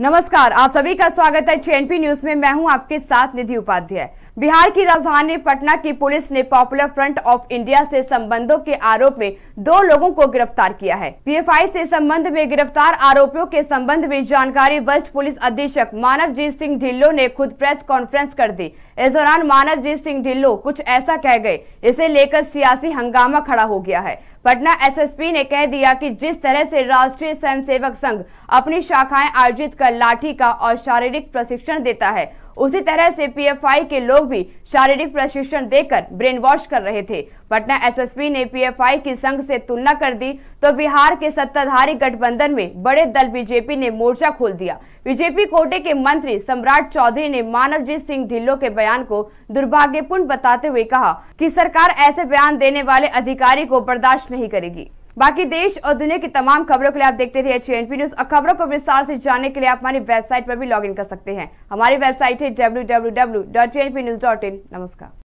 नमस्कार, आप सभी का स्वागत है टीएनपी न्यूज में। मैं हूं आपके साथ निधि उपाध्याय। बिहार की राजधानी पटना की पुलिस ने पॉपुलर फ्रंट ऑफ इंडिया से संबंधों के आरोप में 2 लोगों को गिरफ्तार किया है। पीएफआई से संबंध में गिरफ्तार आरोपियों के संबंध में जानकारी वरिष्ठ पुलिस अधीक्षक मानवजीत सिंह ढिल्लों ने खुद प्रेस कॉन्फ्रेंस कर दी। इस दौरान मानवजीत सिंह ढिल्लों कुछ ऐसा कह गए, इसे लेकर सियासी हंगामा खड़ा हो गया है। पटना एसएसपी ने कह दिया कि जिस तरह से राष्ट्रीय स्वयं संघ अपनी शाखाएं आयोजित लाठी का और शारीरिक प्रशिक्षण देता है, उसी तरह से पीएफआई के लोग भी शारीरिक प्रशिक्षण देकर ब्रेन वॉश कर रहे थे। पटना एसएसपी ने पीएफआई की संघ से तुलना कर दी तो बिहार के सत्ताधारी गठबंधन में बड़े दल बीजेपी ने मोर्चा खोल दिया। बीजेपी कोटे के मंत्री सम्राट चौधरी ने मानवजीत सिंह ढिल्लों के बयान को दुर्भाग्यपूर्ण बताते हुए कहा कि सरकार ऐसे बयान देने वाले अधिकारी को बर्दाश्त नहीं करेगी। बाकी देश और दुनिया की तमाम खबरों के लिए आप देखते रहिए टीएनपी न्यूज। और खबरों को विस्तार से जानने के लिए आप हमारी वेबसाइट पर भी लॉगिन कर सकते हैं। हमारी वेबसाइट है www.tnpnews.in। नमस्कार।